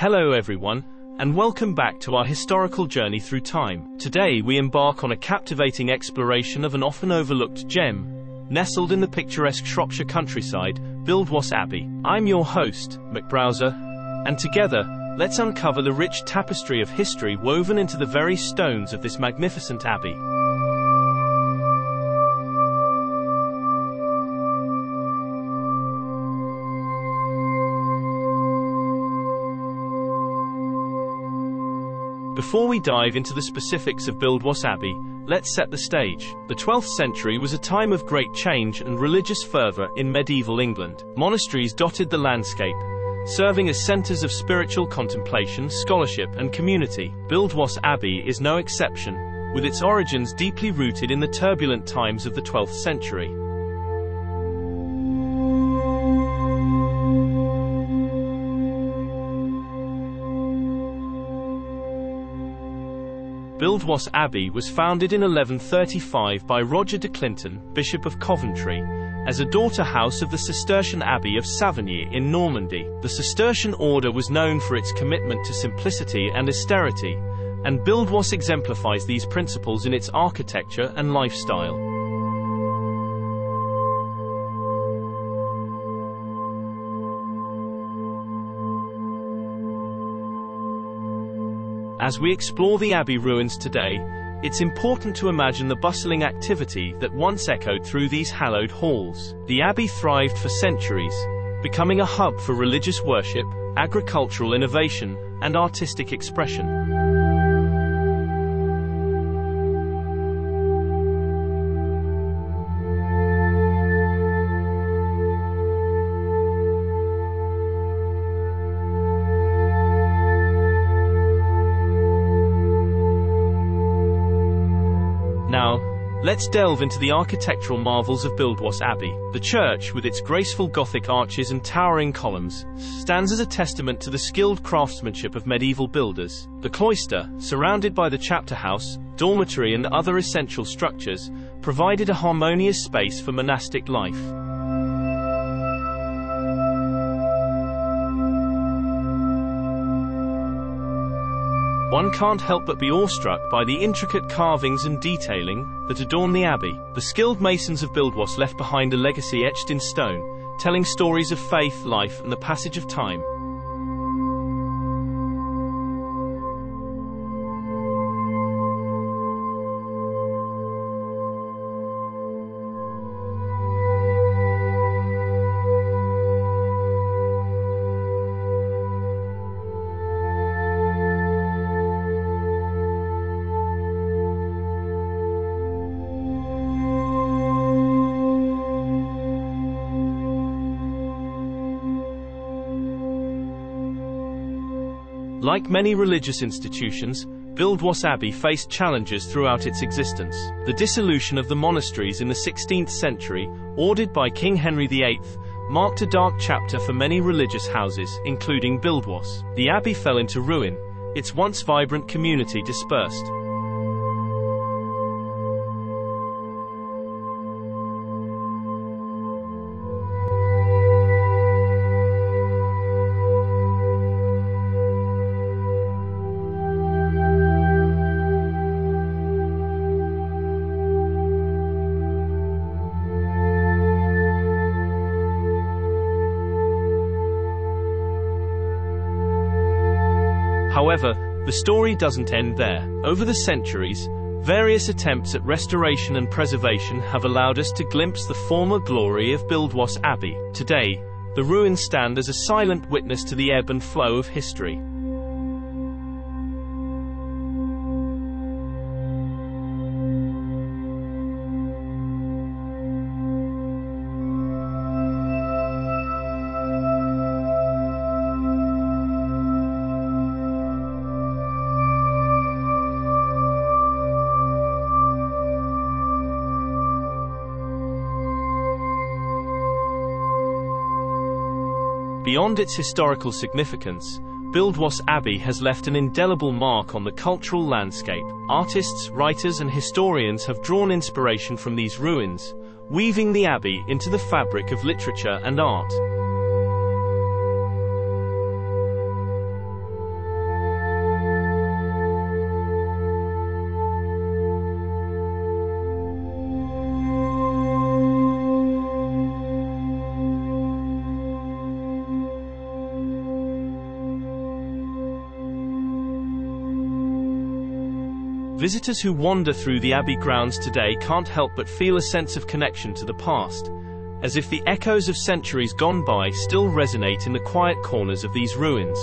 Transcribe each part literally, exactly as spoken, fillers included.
Hello everyone, and welcome back to our historical journey through time. Today we embark on a captivating exploration of an often overlooked gem, nestled in the picturesque Shropshire countryside, Buildwas Abbey. I'm your host, McBrowser, and together, let's uncover the rich tapestry of history woven into the very stones of this magnificent abbey. Before we dive into the specifics of Buildwas Abbey, let's set the stage. The twelfth century was a time of great change and religious fervor in medieval England. Monasteries dotted the landscape, serving as centers of spiritual contemplation, scholarship, and community. Buildwas Abbey is no exception, with its origins deeply rooted in the turbulent times of the twelfth century. Buildwas Abbey was founded in eleven thirty-five by Roger de Clinton, Bishop of Coventry, as a daughter house of the Cistercian Abbey of Savigny in Normandy. The Cistercian order was known for its commitment to simplicity and austerity, and Buildwas exemplifies these principles in its architecture and lifestyle. As we explore the abbey ruins today, it's important to imagine the bustling activity that once echoed through these hallowed halls. The abbey thrived for centuries, becoming a hub for religious worship, agricultural innovation, and artistic expression. Now, let's delve into the architectural marvels of Buildwas Abbey. The church, with its graceful Gothic arches and towering columns, stands as a testament to the skilled craftsmanship of medieval builders. The cloister, surrounded by the chapter house, dormitory, and other essential structures, provided a harmonious space for monastic life. One can't help but be awestruck by the intricate carvings and detailing that adorn the abbey. The skilled masons of Buildwas left behind a legacy etched in stone, telling stories of faith, life, and the passage of time. Like many religious institutions, Buildwas Abbey faced challenges throughout its existence. The dissolution of the monasteries in the sixteenth century, ordered by King Henry the eighth, marked a dark chapter for many religious houses, including Buildwas. The abbey fell into ruin, its once vibrant community dispersed. However, the story doesn't end there. Over the centuries, various attempts at restoration and preservation have allowed us to glimpse the former glory of Buildwas Abbey. Today, the ruins stand as a silent witness to the ebb and flow of history. Beyond its historical significance, Buildwas Abbey has left an indelible mark on the cultural landscape. Artists, writers, and historians have drawn inspiration from these ruins, weaving the abbey into the fabric of literature and art. Visitors who wander through the abbey grounds today can't help but feel a sense of connection to the past, as if the echoes of centuries gone by still resonate in the quiet corners of these ruins.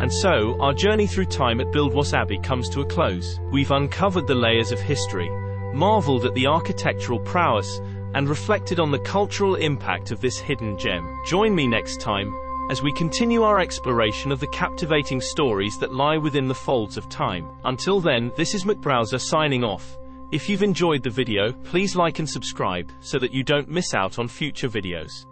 And so, our journey through time at Buildwas Abbey comes to a close. We've uncovered the layers of history, marveled at the architectural prowess, and reflected on the cultural impact of this hidden gem. Join me next time, as we continue our exploration of the captivating stories that lie within the folds of time. Until then, this is McBrowser signing off. If you've enjoyed the video, please like and subscribe, so that you don't miss out on future videos.